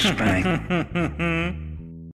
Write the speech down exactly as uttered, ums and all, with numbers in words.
That's right.